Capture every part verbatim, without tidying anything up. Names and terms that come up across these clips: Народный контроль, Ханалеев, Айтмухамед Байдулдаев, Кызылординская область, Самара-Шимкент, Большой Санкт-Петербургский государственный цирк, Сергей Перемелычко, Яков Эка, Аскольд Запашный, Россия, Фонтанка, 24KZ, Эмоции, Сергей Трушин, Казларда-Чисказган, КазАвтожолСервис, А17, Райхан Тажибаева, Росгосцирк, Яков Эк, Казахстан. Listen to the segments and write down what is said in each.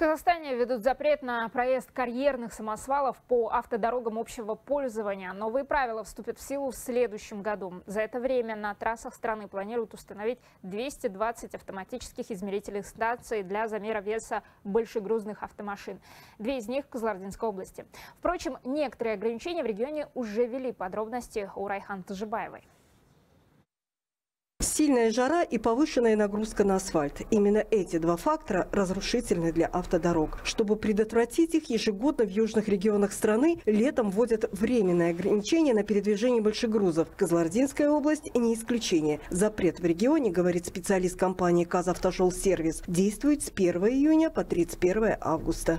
В Казахстане введут запрет на проезд карьерных самосвалов по автодорогам общего пользования. Новые правила вступят в силу в следующем году. За это время на трассах страны планируют установить двести двадцать автоматических измерительных станций для замера веса большегрузных автомашин. Две из них в Кызылординской области. Впрочем, некоторые ограничения в регионе уже ввели. Подробности у Райхан Тажибаевой. Сильная жара и повышенная нагрузка на асфальт. Именно эти два фактора разрушительны для автодорог. Чтобы предотвратить их, ежегодно в южных регионах страны летом вводят временное ограничение на передвижение большегрузов. Кызылординская область не исключение. Запрет в регионе, говорит специалист компании «КазАвтожолСервис», действует с первого июня по тридцать первое августа.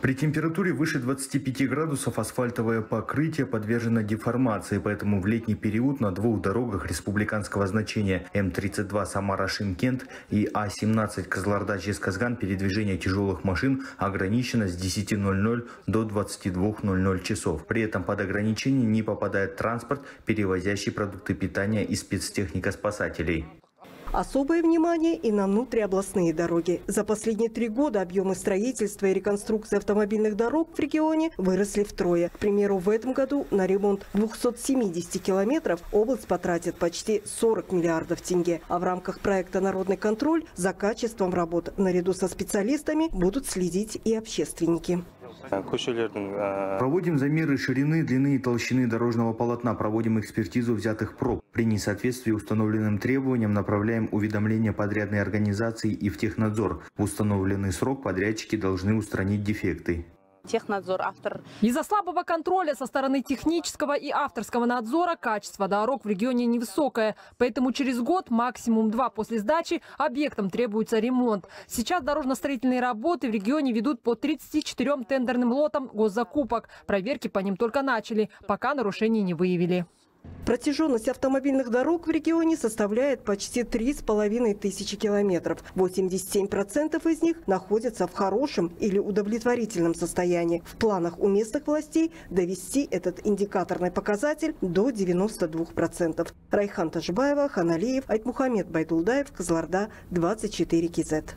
При температуре выше двадцати пяти градусов асфальтовое покрытие подвержено деформации, поэтому в летний период на двух дорогах республиканского значения М тридцать два Самара-Шимкент и А семнадцать Казларда-Чисказган передвижение тяжелых машин ограничено с десяти ноль-ноль до двадцати двух ноль-ноль часов. При этом под ограничение не попадает транспорт, перевозящий продукты питания и спецтехника спасателей. Особое внимание и на внутриобластные дороги. За последние три года объемы строительства и реконструкции автомобильных дорог в регионе выросли втрое. К примеру, в этом году на ремонт двухсот семидесяти километров область потратит почти сорок миллиардов тенге. А в рамках проекта «Народный контроль» за качеством работ наряду со специалистами будут следить и общественники. Проводим замеры ширины, длины и толщины дорожного полотна, проводим экспертизу взятых проб. При несоответствии установленным требованиям направляем уведомления подрядной организации и в технадзор. В установленный срок подрядчики должны устранить дефекты. Технадзор, автор. Из-за слабого контроля со стороны технического и авторского надзора качество дорог в регионе невысокое. Поэтому через год, максимум два после сдачи, объектам требуется ремонт. Сейчас дорожно-строительные работы в регионе ведут по тридцати четырем тендерным лотам госзакупок. Проверки по ним только начали, пока нарушений не выявили. Протяженность автомобильных дорог в регионе составляет почти три с половиной тысячи километров. восемьдесят семь процентов из них находятся в хорошем или удовлетворительном состоянии. В планах у местных властей довести этот индикаторный показатель до девяноста двух процентов. Райхан Тажибаева, Ханалеев, Айтмухамед Байдулдаев, Казларда, двадцать четыре кей зет.